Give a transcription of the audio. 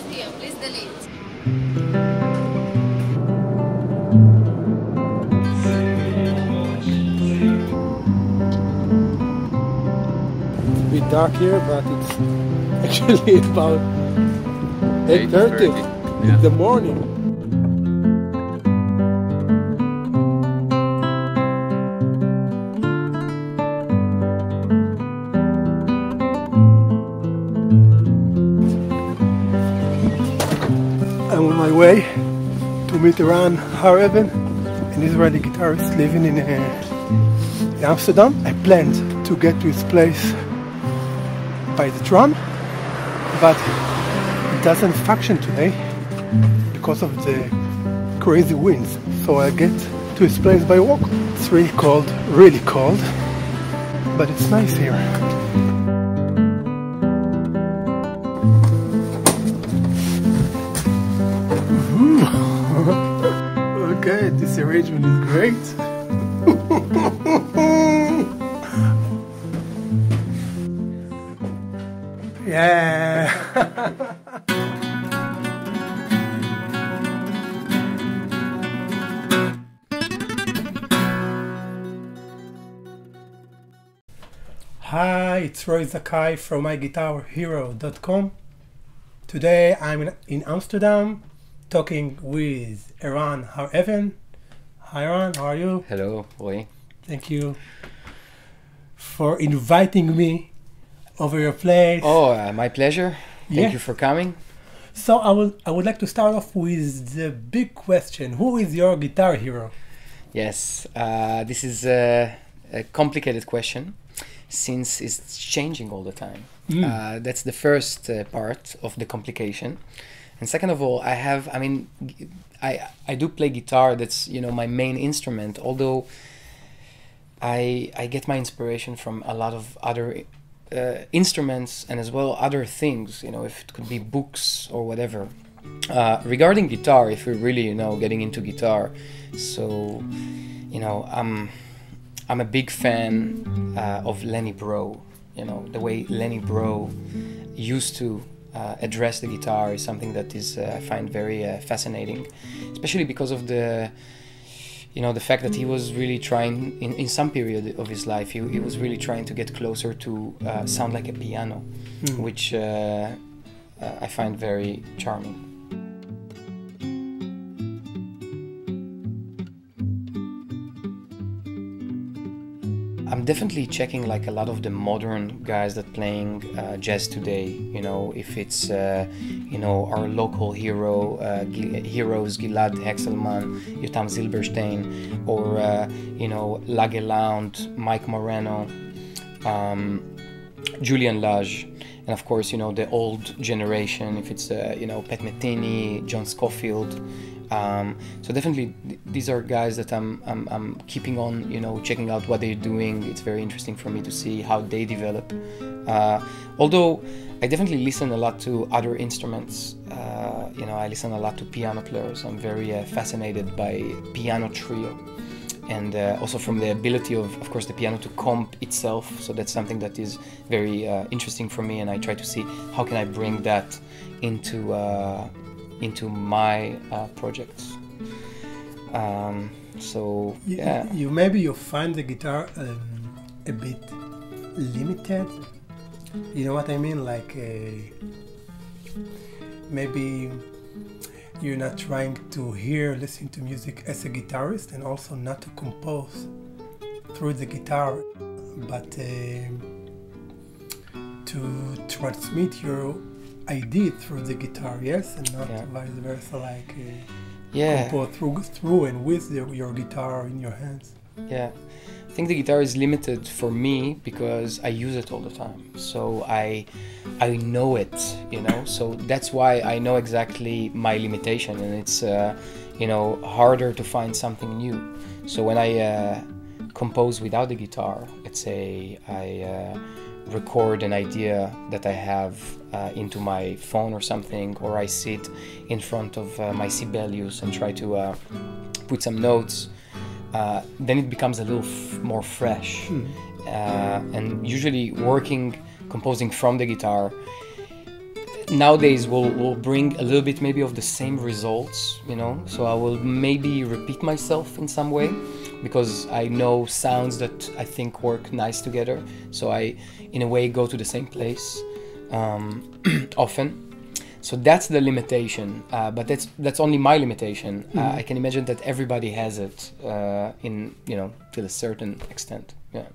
of here, please delete. Dark here, but it's actually about 8:30 in the morning. I'm on my way to meet Eran Har-Even, an Israeli guitarist living in Amsterdam. I planned to get to his place by the drum, but it doesn't function today because of the crazy winds, so I get to his place by walk. It's really cold, but it's nice here. Okay, this arrangement is great. Yeah! Hi, it's Roy Zakai from MyGuitarHero.com. Today I'm in Amsterdam talking with Eran Har-Even. Hi Eran, how are you? Hello, Roy. Thank you for inviting me over your place. Oh, my pleasure. Thank you for coming. So I would like to start off with the big question. Who is your guitar hero? Yes, this is a complicated question since it's changing all the time. That's the first part of the complication. And second of all, I do play guitar. That's, you know, my main instrument, although I get my inspiration from a lot of other instruments and as well other things, you know, if it could be books or whatever. Regarding guitar, if we're really, you know, getting into guitar, so, you know, I'm a big fan of Lenny Breau. You know, the way Lenny Breau used to address the guitar is something that is I find very fascinating, especially because of the, you know, the fact that he was really trying, in some period of his life, he was really trying to get closer to sound like a piano, which I find very charming. I'm definitely checking like a lot of the modern guys that playing jazz today, you know, if it's, you know, our local hero, heroes, Gilad Hekselman, Yotam Silverstein, or, you know, Lage Lund, Mike Moreno, Julian Lage, and of course, you know, the old generation, if it's, you know, Pat Metheny, John Scofield. So definitely these are guys that I'm keeping on, you know, checking out what they're doing. It's very interesting for me to see how they develop. Although I definitely listen a lot to other instruments. You know, I listen a lot to piano players. I'm very fascinated by piano trio. And also from the ability of course, the piano to comp itself. So that's something that is very interesting for me. And I try to see how can I bring that into my projects. So yeah, maybe you find the guitar a bit limited. You know what I mean? Like maybe you're not trying to listen to music as a guitarist, and also not to compose through the guitar, but to transmit your idea through the guitar, yes, and not vice versa, like compose through and with your guitar in your hands. Yeah, I think the guitar is limited for me because I use it all the time, so I know it, you know, so that's why I know exactly my limitation, and it's you know, harder to find something new. So when I compose without the guitar, let's say I record an idea that I have into my phone or something, or I sit in front of my Sibelius and try to put some notes, then it becomes a little more fresh. And usually composing from the guitar, nowadays will bring a little bit maybe of the same results, you know, so I will maybe repeat myself in some way because I know sounds that I think work nice together, so I in a way go to the same place often. So that's the limitation, but that's only my limitation. I can imagine that everybody has it in, you know, to a certain extent. Yeah.